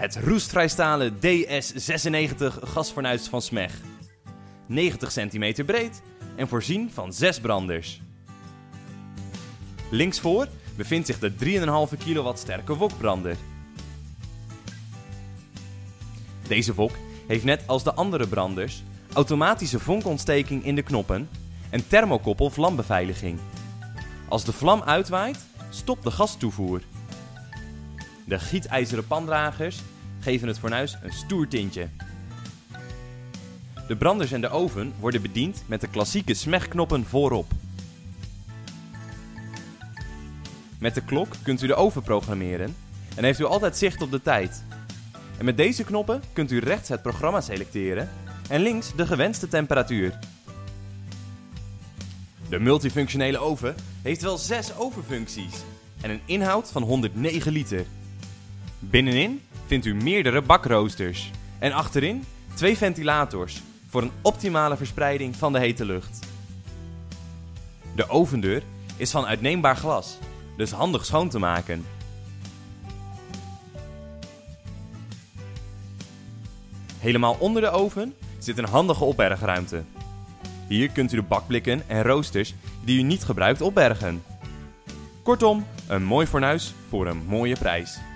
Het roestvrijstalen DS96 gasfornuis van Smeg. 90 centimeter breed en voorzien van 6 branders. Linksvoor bevindt zich de 3,5 kW sterke wokbrander. Deze wok heeft net als de andere branders automatische vonkontsteking in de knoppen en thermokoppel vlambeveiliging. Als de vlam uitwaait, stopt de gastoevoer. De gietijzeren pandragers geven het fornuis een stoer tintje. De branders en de oven worden bediend met de klassieke Smeg-knoppen voorop. Met de klok kunt u de oven programmeren en heeft u altijd zicht op de tijd. En met deze knoppen kunt u rechts het programma selecteren en links de gewenste temperatuur. De multifunctionele oven heeft wel 6 ovenfuncties en een inhoud van 109 liter. Binnenin vindt u meerdere bakroosters en achterin 2 ventilators voor een optimale verspreiding van de hete lucht. De ovendeur is van uitneembaar glas, dus handig schoon te maken. Helemaal onder de oven zit een handige opbergruimte. Hier kunt u de bakblikken en roosters die u niet gebruikt opbergen. Kortom, een mooi fornuis voor een mooie prijs.